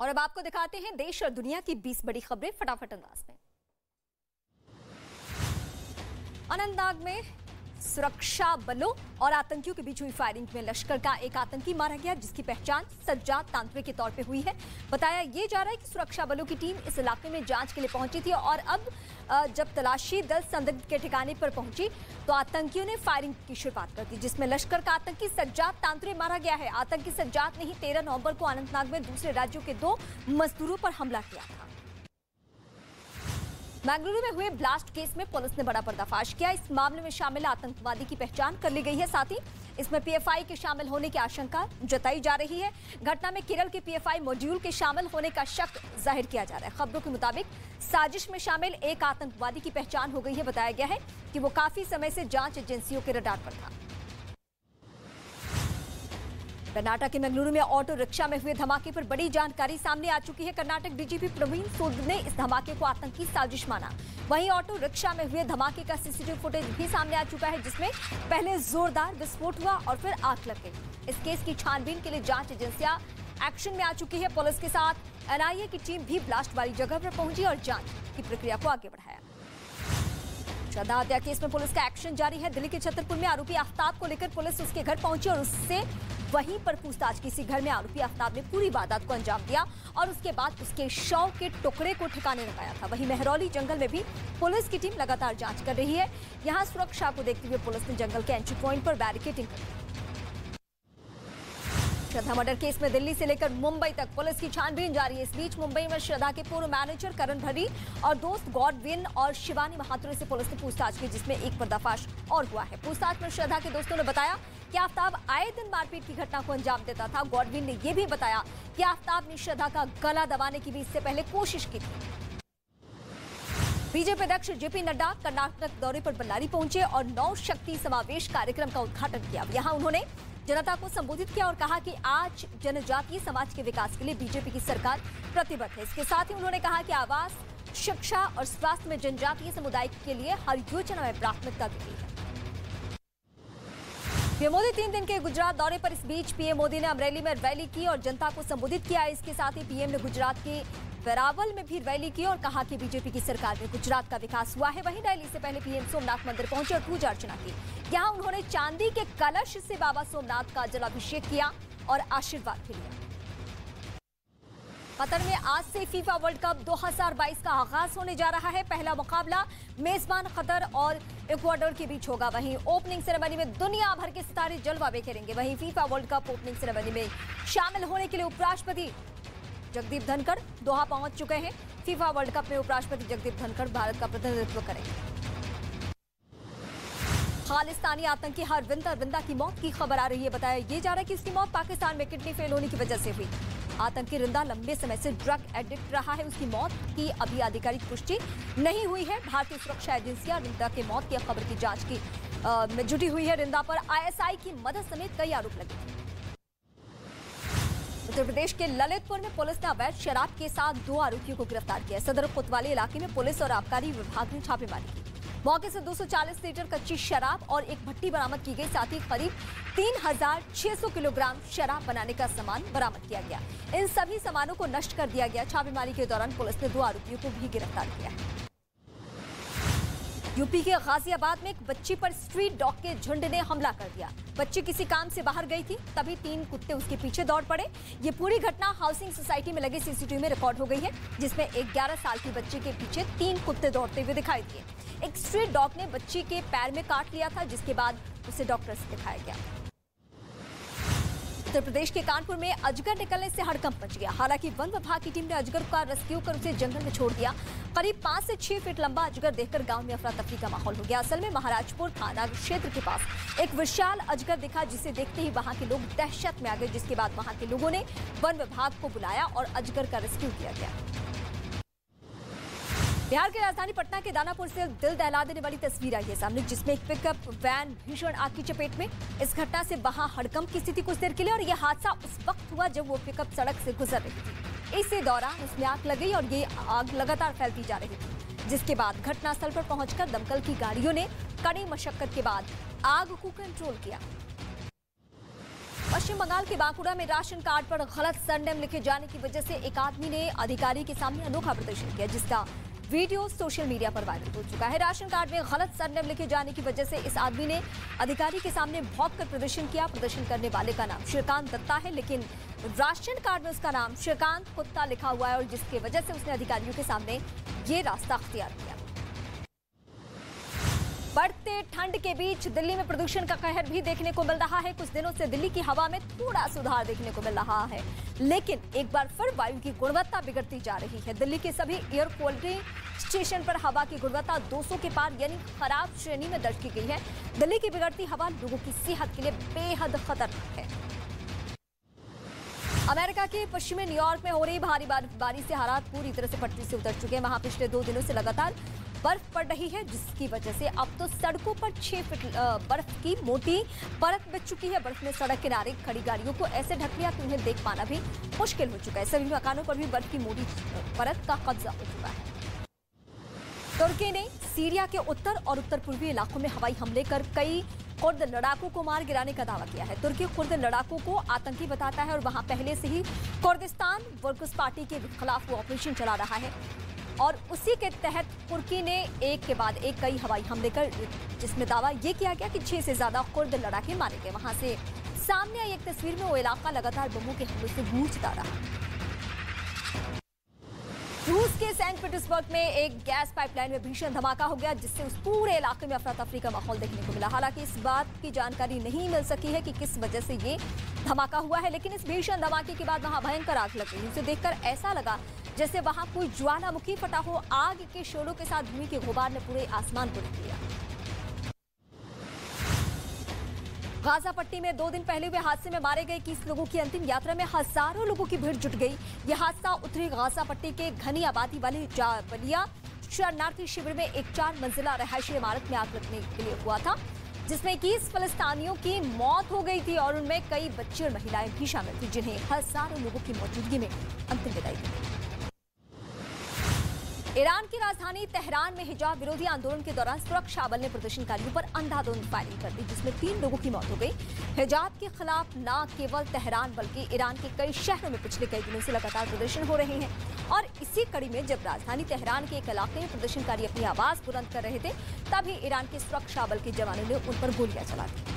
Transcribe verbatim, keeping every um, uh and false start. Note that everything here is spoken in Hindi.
और अब आपको दिखाते हैं देश और दुनिया की बीस बड़ी खबरें फटाफट अंदाज में। अनंतनाग में सुरक्षा बलों और आतंकियों के बीच हुई फायरिंग में लश्कर का एक आतंकी मारा गया, जिसकी पहचान सज्जाद तांतवे के तौर पे हुई है। बताया ये जा रहा है कि सुरक्षा बलों की टीम इस इलाके में जांच के लिए पहुंची थी और अब जब तलाशी दल संदिग्ध के ठिकाने पर पहुंची तो आतंकियों ने फायरिंग की शुरुआत कर दी, जिसमें लश्कर का आतंकी सज्जाद तांतवे मारा गया है। आतंकी सज्जाद ने ही तेरह नवंबर को अनंतनाग में दूसरे राज्यों के दो मजदूरों पर हमला किया था। बेंगलुरु में हुए ब्लास्ट केस में पुलिस ने बड़ा पर्दाफाश किया। इस मामले में शामिल आतंकवादी की पहचान कर ली गई है, साथ ही इसमें पीएफआई के शामिल होने की आशंका जताई जा रही है। घटना में केरल के पीएफआई मॉड्यूल के शामिल होने का शक जाहिर किया जा रहा है। खबरों के मुताबिक साजिश में शामिल एक आतंकवादी की पहचान हो गई है। बताया गया है कि वो काफी समय से जांच एजेंसियों के रडार पर था। कर्नाटक के मंगलुरु में ऑटो रिक्शा में हुए धमाके पर बड़ी जानकारी सामने आ चुकी है। कर्नाटक डीजीपी प्रवीण सूर्य ने इस धमाके को आतंकी साजिश माना। वहीं ऑटो रिक्शा में हुए धमाके का सीसीटीवी फुटेज भी सामने आ चुका है, जिसमें पहले जोरदार विस्फोट हुआ और फिर आग लग गई। इस केस की छानबीन के लिए जांच एजेंसियां एक्शन में आ चुकी है। पुलिस के साथ एनआईए की टीम भी ब्लास्ट वाली जगह पर पहुंची और जांच की प्रक्रिया को आगे बढ़ाया। श्रद्धा हत्या केस में पुलिस का एक्शन जारी है। दिल्ली के छतरपुर में आरोपी आफ्ताब को लेकर पुलिस उसके घर पहुंची और उससे वहीं पर पूछताछ की। इसी घर में आरोपी आफ्ताब ने पूरी वारदात को अंजाम दिया और उसके बाद उसके शव के टुकड़े को ठिकाने लगाया था। वहीं मेहरौली जंगल में भी पुलिस की टीम लगातार जांच कर रही है। यहां सुरक्षा को देखते हुए पुलिस ने जंगल के एंट्री पॉइंट पर बैरिकेडिंग कर दी। श्रद्धा मर्डर केस में दिल्ली से लेकर मुंबई तक पुलिस की छानबीन जारी है। इस बीच मुंबई में श्रद्धा के पूर्व मैनेजर करण भंडारी और दोस्त गॉडविन और शिवानी माथुर से पुलिस ने पूछताछ की, जिसमें एक पर्दाफाश और हुआ है। पूछताछ में श्रद्धा के दोस्तों ने बताया कि आफ्ताब आए दिन मारपीट की घटना को अंजाम देता था। गॉडविन ने यह भी बताया कि आफ्ताब ने श्रद्धा का गला दबाने की भी इससे पहले कोशिश की थी। बीजेपी अध्यक्ष जेपी नड्डा कर्नाटक दौरे पर बल्लारी पहुंचे और नौ शक्ति समावेश कार्यक्रम का उद्घाटन किया। यहाँ उन्होंने जनता को संबोधित किया और कहा कि आज जनजातीय समाज के विकास के लिए बीजेपी की सरकार प्रतिबद्ध है। इसके साथ ही उन्होंने कहा कि आवास, शिक्षा और स्वास्थ्य में जनजातीय समुदाय के लिए हर योजना में प्राथमिकता दी गई है। पीएम मोदी तीन दिन के गुजरात दौरे पर। इस बीच पीएम मोदी ने अमरेली में रैली की और जनता को संबोधित किया। इसके साथ ही पीएम ने गुजरात के वेरावल में भी रैली की और कहा कि बीजेपी की सरकार में गुजरात का विकास हुआ है। वहीं रैली से पहले पीएम सोमनाथ मंदिर पहुंचे और पूजा अर्चना की। यहां उन्होंने चांदी के कलश से बाबा सोमनाथ का जलाभिषेक किया और आशीर्वाद भी लिया। कतर में आज से फीफा वर्ल्ड कप दो हज़ार बाईस का आगाज होने जा रहा है। पहला मुकाबला मेजबान कतर और इक्वाडोर के बीच होगा। वहीं ओपनिंग सेरेमनी में दुनिया भर के सितारे जलवाबे करेंगे। वहीं FIFA World Cup opening ceremony में शामिल होने के लिए उपराष्ट्रपति जगदीप धनखड़ दोहा पहुंच चुके हैं। फीफा वर्ल्ड कप में उपराष्ट्रपति जगदीप धनखड़ भारत का प्रतिनिधित्व करेंगे। खालिस्तानी आतंकी हरविंदा बिंदा की मौत की खबर आ रही है। बताया ये जा रहा है कि उसकी मौत पाकिस्तान में किडनी फेल होने की वजह से हुई। आतंकी रिंदा लंबे समय से ड्रग एडिक्ट रहा है। उसकी मौत की अभी आधिकारिक पुष्टि नहीं हुई है। भारतीय सुरक्षा एजेंसियां रिंदा के मौत की खबर की जांच की आ, में जुटी हुई है। रिंदा पर आईएसआई की मदद समेत कई आरोप लगे। उत्तर प्रदेश के ललितपुर में पुलिस ने अवैध शराब के साथ दो आरोपियों को गिरफ्तार किया। सदर कोतवाली इलाके में पुलिस और आबकारी विभाग ने छापेमारी की। मौके से दो सौ चालीस लीटर कच्ची शराब और एक भट्टी बरामद की गई। साथ ही करीब तीन हज़ार छह सौ किलोग्राम शराब बनाने का सामान बरामद किया गया। इन सभी सामानों को नष्ट कर दिया गया। छापेमारी के दौरान पुलिस ने दो आरोपियों को भी गिरफ्तार किया। यूपी के गाजियाबाद में एक बच्ची पर स्ट्रीट डॉग के झुंड ने हमला कर दिया। बच्ची किसी काम से बाहर गई थी, तभी तीन कुत्ते उसके पीछे दौड़ पड़े। ये पूरी घटना हाउसिंग सोसाइटी में लगे सीसीटीवी में रिकॉर्ड हो गई है, जिसमें एक ग्यारह साल की बच्ची के पीछे तीन कुत्ते दौड़ते हुए दिखाई दिए। एक स्ट्रीट डॉग ने बच्ची के पैर में काट लिया था, जिसके बाद उसे डॉक्टर से दिखाया गया। उत्तर प्रदेश के कानपुर में अजगर निकलने से हड़कंप मच गया। हालांकि वन विभाग की टीम ने अजगर का रेस्क्यू कर उसे जंगल में छोड़ दिया। करीब पांच से छह फीट लंबा अजगर देखकर गांव में अफरा तफरी का माहौल हो गया। असल में महाराजपुर थाना क्षेत्र के पास एक विशाल अजगर दिखा, जिसे देखते ही वहां के लोग दहशत में आ गए, जिसके बाद वहां के लोगों ने वन विभाग को बुलाया और अजगर का रेस्क्यू किया गया। बिहार की राजधानी पटना के दानापुर से दिल दहला देने वाली तस्वीर आई है सामने, जिसमें एक पिकअप वैन भीषण आग की चपेट में। इस घटना से वहां हड़कंप की स्थिति कुछ देर के लिए, और यह हादसा उस वक्त हुआ जब वो पिकअप सड़क से गुजर रही थी। इसी दौरान उसमें आग लग गई और ये आग लगातार फैलती जा रही थी, जिसके बाद घटनास्थल पर पहुंचकर दमकल की गाड़ियों ने कड़ी मशक्कत के बाद आग को कंट्रोल किया। पश्चिम बंगाल के बांकुड़ा में राशन कार्ड पर गलत सरनेम लिखे जाने की वजह से एक आदमी ने अधिकारी के सामने अनोखा प्रदर्शन किया, जिसका वीडियो सोशल मीडिया पर वायरल हो चुका है। राशन कार्ड में गलत सरनेम लिखे जाने की वजह से इस आदमी ने अधिकारी के सामने भौंक कर प्रदर्शन किया। प्रदर्शन करने वाले का नाम श्रीकांत दत्ता है, लेकिन राशन कार्ड में उसका नाम श्रीकांत कुत्ता लिखा हुआ है और जिसकी वजह से उसने अधिकारियों के सामने ये रास्ता अख्तियार किया। बढ़ते ठंड के बीच दिल्ली में प्रदूषण का कहर भी देखने को मिल रहा है। कुछ दिनों से दिल्ली की हवा में थोड़ा सुधार देखने को मिल रहा है, लेकिन एक बार फिर वायु की गुणवत्ता बिगड़ती जा रही है। दिल्ली के सभी एयर क्वालिटी स्टेशन पर हवा की गुणवत्ता दो सौ के पार यानी खराब श्रेणी में दर्ज की गई है। दिल्ली की बिगड़ती हवा लोगों की सेहत के लिए बेहद खतरनाक है। अमेरिका के पश्चिमी न्यूयॉर्क में हो रही भारी बारिश से हालात पूरी तरह से पटरी से उतर चुके हैं। वहां पिछले दो दिनों से लगातार बर्फ पड़ रही है, जिसकी वजह से अब तो सड़कों पर छह फीट बर्फ की मोटी परत बिछ चुकी है। बर्फ ने सड़क किनारे खड़ी गाड़ियों को ऐसे ढक लिया कि उन्हें देख पाना भी मुश्किल हो चुका है। सभी मकानों पर भी बर्फ की मोटी परत का कब्जा हो चुका है। तुर्की ने सीरिया के उत्तर और उत्तर पूर्वी इलाकों में हवाई हमले कर कई खुर्द लड़ाकों को मार गिराने का दावा किया है। तुर्की खुर्द लड़ाकों को आतंकी बताता है और वहां पहले से ही कुर्दिस्तान वर्कर्स पार्टी के खिलाफ वो ऑपरेशन चला रहा है और उसी के तहत तुर्की ने एक के बाद एक कई हवाई हमले कर, जिसमें दावा ये किया गया कि छह से ज्यादा खुर्द लड़ाके मारे गए। वहां से सामने आई एक तस्वीर में वो इलाका लगातार बमों के हमलों से गूंजता रहा। रूस के सेंट पीटर्सबर्ग में एक गैस पाइपलाइन में भीषण धमाका हो गया, जिससे उस पूरे इलाके में अफरा तफरी का माहौल देखने को मिला। हालांकि इस बात की जानकारी नहीं मिल सकी है कि किस वजह से ये धमाका हुआ है, लेकिन इस भीषण धमाके के बाद वहां भयंकर आग लग गई। उसे देखकर ऐसा लगा जैसे वहां कोई ज्वालामुखी फटा हो। आग के शोलों के साथ धुएं के गुबार ने पूरे आसमान को ढक लिया। गाजा पट्टी में दो दिन पहले हुए हादसे में मारे गए इक्कीस लोगों की अंतिम यात्रा में हजारों लोगों की भीड़ जुट गई। यह हादसा उत्तरी गाजा पट्टी के घनी आबादी वाले जाबलिया शरणार्थी शिविर में एक चार मंजिला रिहायशी इमारत में आग लगने के लिए हुआ था, जिसमें इक्कीस फिलिस्तीनियों की मौत हो गई थी और उनमें कई बच्चे और महिलाएं भी शामिल थी, जिन्हें हजारों लोगों की मौजूदगी में अंतिम विदाई दी गई। ईरान की राजधानी तेहरान में हिजाब विरोधी आंदोलन के दौरान सुरक्षा बल ने प्रदर्शनकारियों पर अंधाधुंध फायरिंग कर दी, जिसमें तीन लोगों की मौत हो गई। हिजाब के खिलाफ न केवल तेहरान बल्कि ईरान के कई शहरों में पिछले कई दिनों से लगातार प्रदर्शन हो रहे हैं और इसी कड़ी में जब राजधानी तेहरान के एक इलाके में प्रदर्शनकारी अपनी आवाज बुलंद कर रहे थे, तभी ईरान के सुरक्षा बल के जवानों ने उन पर गोलियां चला दी।